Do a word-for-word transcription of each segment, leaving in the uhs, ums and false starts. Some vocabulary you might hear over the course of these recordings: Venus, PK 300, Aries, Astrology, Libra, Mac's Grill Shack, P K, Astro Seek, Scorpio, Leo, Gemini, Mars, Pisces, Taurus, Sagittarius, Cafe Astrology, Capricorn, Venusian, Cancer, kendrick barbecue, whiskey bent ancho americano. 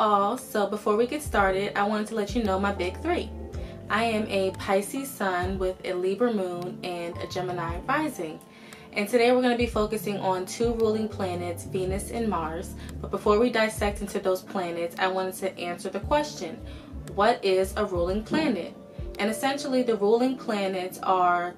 all, so before we get started, I wanted to let you know my big three. I am a Pisces sun with a Libra moon and a Gemini rising. And today we're going to be focusing on two ruling planets, Venus and Mars. But before we dissect into those planets, I wanted to answer the question, what is a ruling planet? And essentially the ruling planets are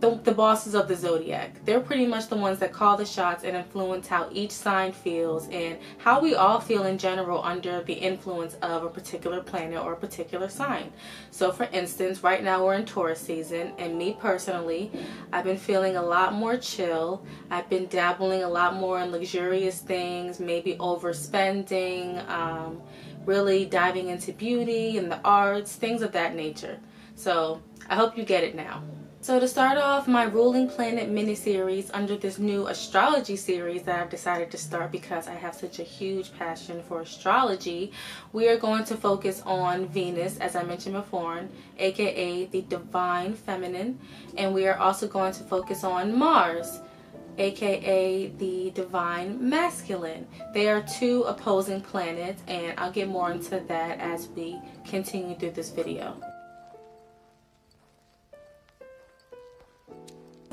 the, the bosses of the zodiac. They're pretty much the ones that call the shots and influence how each sign feels and how we all feel in general under the influence of a particular planet or a particular sign. So for instance, right now we're in Taurus season, and me personally, I've been feeling a lot more chill. I've been dabbling a lot more in luxurious things, maybe overspending, um, really diving into beauty and the arts, things of that nature. So I hope you get it now. So to start off my ruling planet mini-series under this new astrology series that I've decided to start because I have such a huge passion for astrology, we are going to focus on Venus, as I mentioned before, aka the divine feminine, and we are also going to focus on Mars, aka the divine masculine. They are two opposing planets, and I'll get more into that as we continue through this video.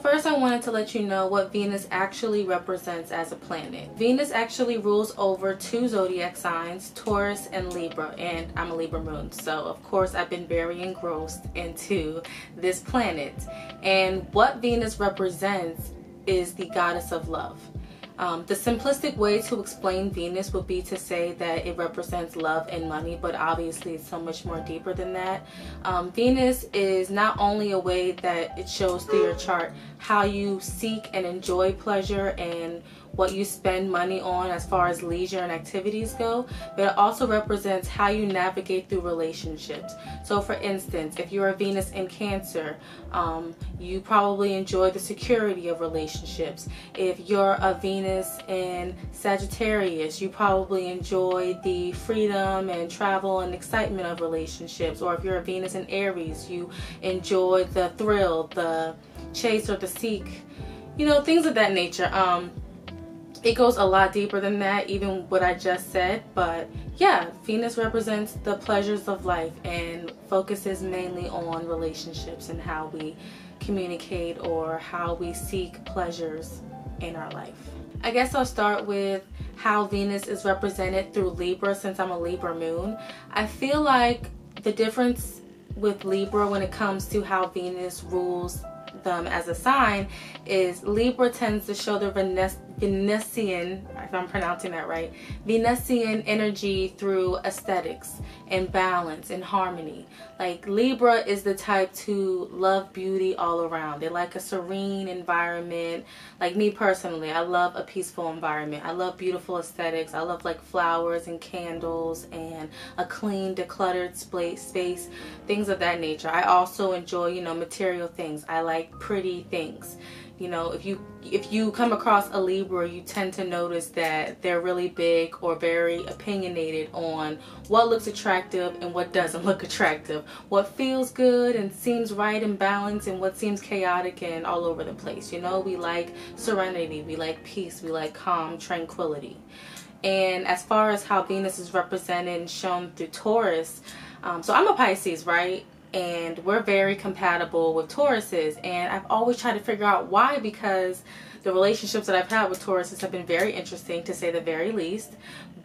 First, I wanted to let you know what Venus actually represents as a planet. Venus actually rules over two zodiac signs, Taurus and Libra, and I'm a Libra moon, so of course I've been very engrossed into this planet. And what Venus represents is the goddess of love. Um, the simplistic way to explain Venus would be to say that it represents love and money, but obviously it's so much more deeper than that. Um, Venus is not only a way that it shows through your chart how you seek and enjoy pleasure and what you spend money on as far as leisure and activities go, but it also represents how you navigate through relationships. So for instance, if you're a Venus in Cancer, um, you probably enjoy the security of relationships. If you're a Venus in Sagittarius, you probably enjoy the freedom and travel and excitement of relationships. Or if you're a Venus in Aries, you enjoy the thrill, the chase or the seek, you know, things of that nature. Um, It goes a lot deeper than that, even what I just said, but yeah, Venus represents the pleasures of life and focuses mainly on relationships and how we communicate or how we seek pleasures in our life. I guess I'll start with how Venus is represented through Libra, since I'm a Libra moon. I feel like the difference with Libra when it comes to how Venus rules them as a sign is Libra tends to show the Venus Venusian, if I'm pronouncing that right, Venusian energy through aesthetics and balance and harmony. Like Libra is the type to love beauty all around. They like a serene environment. Like me personally, I love a peaceful environment. I love beautiful aesthetics. I love like flowers and candles and a clean, decluttered space, things of that nature. I also enjoy, you know, material things. I like pretty things. You know, if you if you come across a Libra, you tend to notice that they're really big or very opinionated on what looks attractive and what doesn't look attractive, what feels good and seems right and balanced, and what seems chaotic and all over the place. You know, we like serenity, we like peace, we like calm, tranquility. And as far as how Venus is represented and shown through Taurus, um, so I'm a Pisces, right? And we're very compatible with Tauruses, and I've always tried to figure out why, because the relationships that I've had with Tauruses have been very interesting, to say the very least.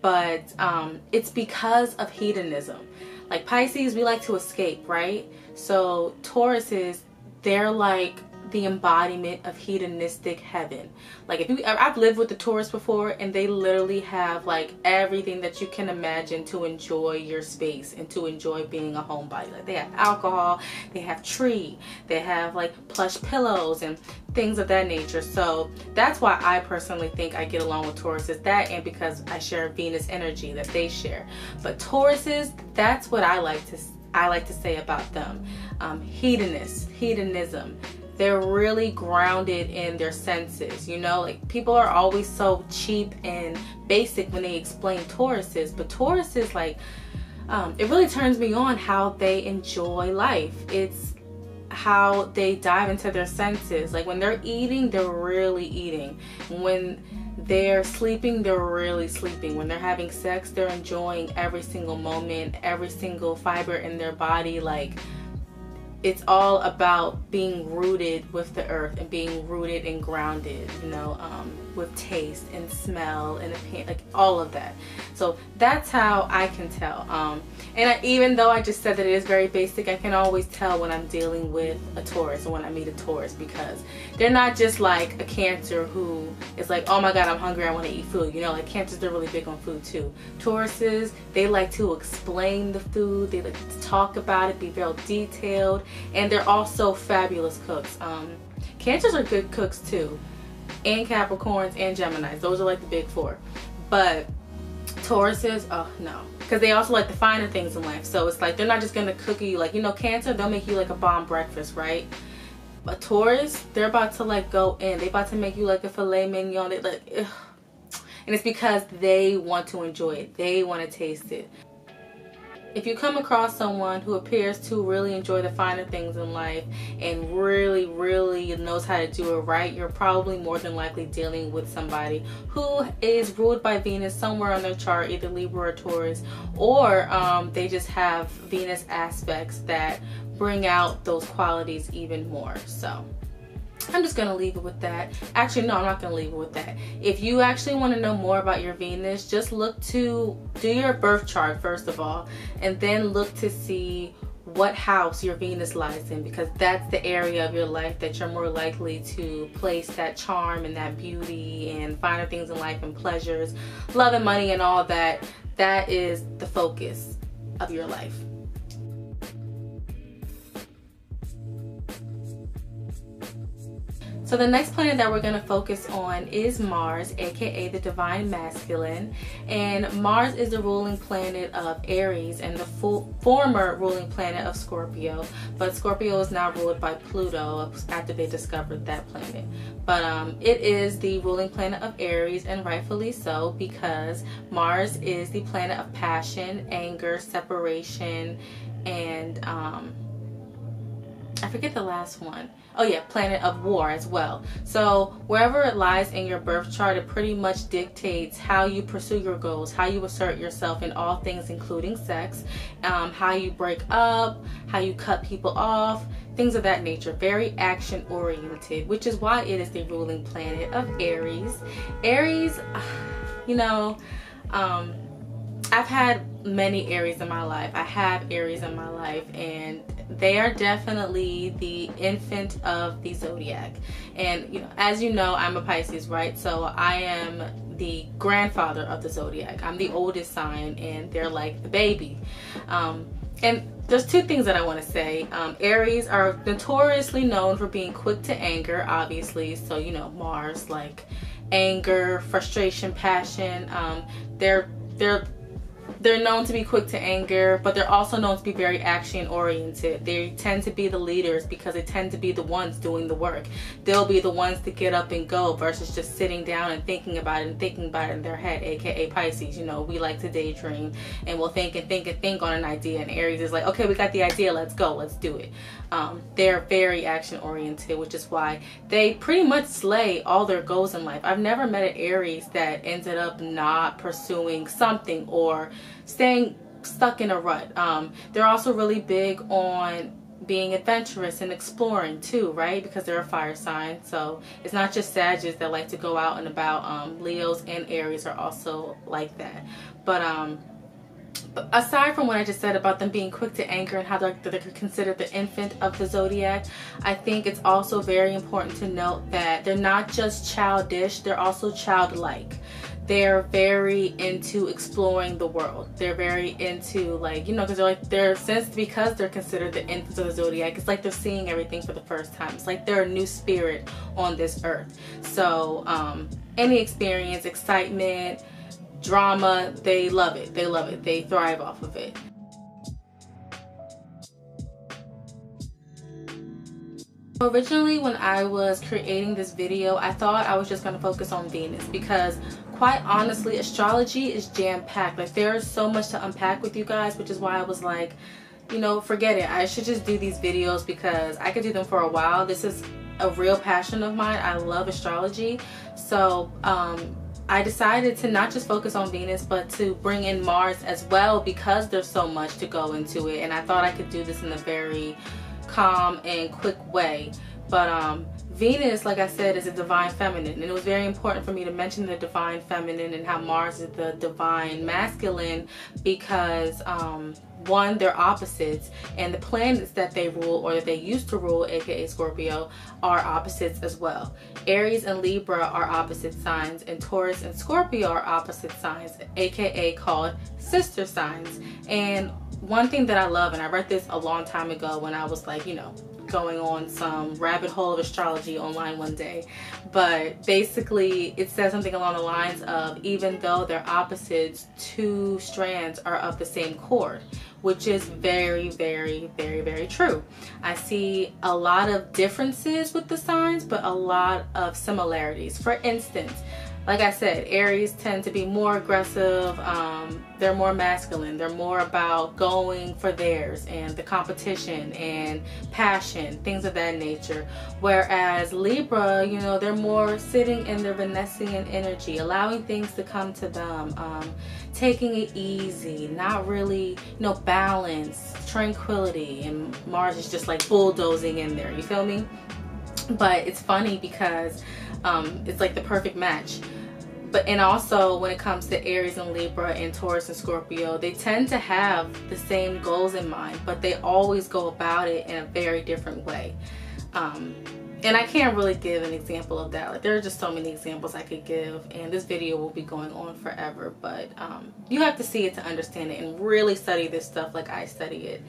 But um, it's because of hedonism. Like Pisces, we like to escape, right? So Tauruses, they're like the embodiment of hedonistic heaven. Like if you, I've lived with the Taurus before, and they literally have like everything that you can imagine to enjoy your space and to enjoy being a homebody. Like they have alcohol, they have tree, they have like plush pillows and things of that nature. So that's why I personally think I get along with Tauruses, that and because I share Venus energy that they share. But Tauruses, that's what I like to I like to say about them. Um, hedonist, hedonism. They're really grounded in their senses, you know, like people are always so cheap and basic when they explain Tauruses, but Tauruses, like, um, it really turns me on how they enjoy life. It's how they dive into their senses. Like when they're eating, they're really eating. When they're sleeping, they're really sleeping. When they're having sex, they're enjoying every single moment, every single fiber in their body. Like, it's all about being rooted with the earth and being rooted and grounded, you know, um, with taste and smell and opinion, like all of that. So that's how I can tell. Um, and I, even though I just said that it is very basic, I can always tell when I'm dealing with a Taurus or when I meet a Taurus, because they're not just like a Cancer who is like, oh my God, I'm hungry, I want to eat food. You know, like Cancers, they're really big on food too. Tauruses, they like to explain the food, they like to talk about it, be real detailed. And they're also fabulous cooks. Um, Cancers are good cooks too, and Capricorns and Geminis. Those are like the big four. But Tauruses, oh no, because they also like the finer things in life. So it's like they're not just gonna cook you like, you know, Cancer, they'll make you like a bomb breakfast, right? But Taurus, they're about to like go in. They about to make you like a filet mignon. They like, ugh. And it's because they want to enjoy it. They want to taste it. If you come across someone who appears to really enjoy the finer things in life and really, really knows how to do it right, you're probably more than likely dealing with somebody who is ruled by Venus somewhere on their chart, either Libra or Taurus, or um, they just have Venus aspects that bring out those qualities even more. So I'm just gonna leave it with that. Actually, no, I'm not gonna leave it with that. If you actually want to know more about your Venus, just look to do your birth chart first of all, and then look to see what house your Venus lies in, because that's the area of your life that you're more likely to place that charm and that beauty and finer things in life and pleasures, love and money and all that. That is the focus of your life. So the next planet that we're going to focus on is Mars, aka the Divine Masculine, and Mars is the ruling planet of Aries and the full, former ruling planet of Scorpio, but Scorpio is now ruled by Pluto after they discovered that planet. But um, it is the ruling planet of Aries, and rightfully so, because Mars is the planet of passion, anger, separation, and um, I forget the last one. Oh yeah, planet of war as well. So wherever it lies in your birth chart, it pretty much dictates how you pursue your goals, how you assert yourself in all things including sex, um, how you break up, how you cut people off, things of that nature. Very action oriented, which is why it is the ruling planet of Aries. Aries, you know, um, I've had many Aries in my life. I have Aries in my life, and they are definitely the infant of the zodiac. And you know, as you know, I'm a Pisces, right? So I am the grandfather of the zodiac. I'm the oldest sign, and they're like the baby. Um, and there's two things that I want to say. Um, Aries are notoriously known for being quick to anger, obviously. So you know, Mars, like anger, frustration, passion. Um, they're they're They're known to be quick to anger, but they're also known to be very action oriented. They tend to be the leaders because they tend to be the ones doing the work. They'll be the ones to get up and go versus just sitting down and thinking about it and thinking about it in their head, aka Pisces. You know, we like to daydream and we'll think and think and think on an idea, and Aries is like, okay, we got the idea, let's go, let's do it. Um, they're very action oriented, which is why they pretty much slay all their goals in life. I've never met an Aries that ended up not pursuing something or staying stuck in a rut. Um, they're also really big on being adventurous and exploring too, right? Because they're a fire sign. So it's not just Sagittarius that like to go out and about. Um, Leos and Aries are also like that. But um, aside from what I just said about them being quick to anger and how they're, they're considered the infant of the zodiac, I think it's also very important to note that they're not just childish, they're also childlike. They're very into exploring the world. They're very into, like, you know, because they're like, they're, since because they're considered the infants of the zodiac, it's like they're seeing everything for the first time. It's like they're a new spirit on this earth. So um, any experience, excitement, drama, they love it. They love it. They thrive off of it. Originally, when I was creating this video, I thought I was just going to focus on Venus because, quite honestly, astrology is jam-packed. Like, there is so much to unpack with you guys, which is why I was like, you know, forget it. I should just do these videos because I could do them for a while. This is a real passion of mine. I love astrology. So um, I decided to not just focus on Venus, but to bring in Mars as well, because there's so much to go into it. And I thought I could do this in a very calm and quick way. But um, Venus, like I said, is a divine feminine, and it was very important for me to mention the divine feminine and how Mars is the divine masculine, because um, one, they're opposites, and the planets that they rule, or that they used to rule, aka Scorpio, are opposites as well. Aries and Libra are opposite signs, and Taurus and Scorpio are opposite signs, aka called sister signs. And one thing that I love, and I read this a long time ago when I was like, you know, going on some rabbit hole of astrology online one day, but basically it says something along the lines of, even though they're opposites, two strands are of the same cord, which is very, very, very, very true. I see a lot of differences with the signs, but a lot of similarities. For instance, like I said, Aries tend to be more aggressive, um, they're more masculine, they're more about going for theirs and the competition and passion, things of that nature. Whereas Libra, you know, they're more sitting in their Venusian energy, allowing things to come to them, um, taking it easy, not really, you know, balance, tranquility, and Mars is just like bulldozing in there, you feel me? But it's funny because um, it's like the perfect match. But and also when it comes to Aries and Libra and Taurus and Scorpio, they tend to have the same goals in mind, but they always go about it in a very different way. Um, and I can't really give an example of that. Like, there are just so many examples I could give, and this video will be going on forever. But um, you have to see it to understand it and really study this stuff like I study it.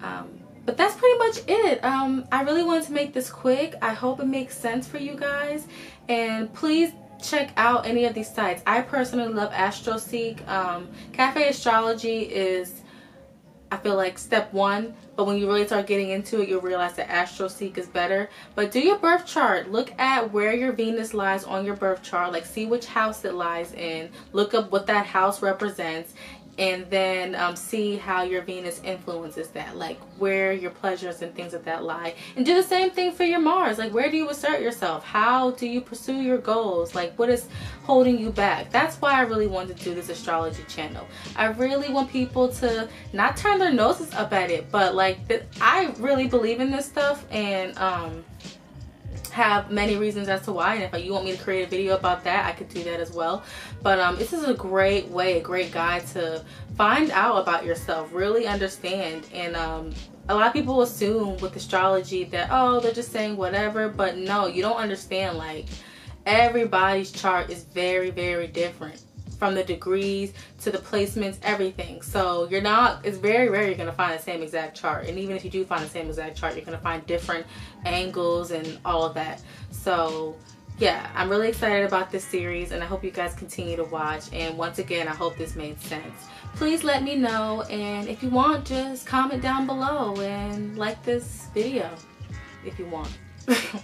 Um, But that's pretty much it. Um, I really wanted to make this quick. I hope it makes sense for you guys. And please check out any of these sites. I personally love Astro Seek. Um, Cafe Astrology is, I feel like, step one. But when you really start getting into it, you'll realize that Astro Seek is better. But do your birth chart. Look at where your Venus lies on your birth chart. Like, see which house it lies in. Look up what that house represents. And then um, see how your Venus influences that, like where your pleasures and things of that lie. And do the same thing for your Mars. Like, where do you assert yourself? How do you pursue your goals? Like, what is holding you back? That's why I really wanted to do this astrology channel. I really want people to not turn their noses up at it, but like th I really believe in this stuff, and um, have many reasons as to why. And if you want me to create a video about that, I could do that as well. But um, this is a great way, a great guide to find out about yourself, really understand. And um, a lot of people assume with astrology that, oh, they're just saying whatever, but no, you don't understand. Like, everybody's chart is very, very different, from the degrees to the placements, everything. So you're not, it's very rare you're gonna find the same exact chart. And even if you do find the same exact chart, you're gonna find different angles and all of that. So yeah, I'm really excited about this series, and I hope you guys continue to watch. And once again, I hope this made sense. Please let me know, and if you want, just comment down below and like this video if you want.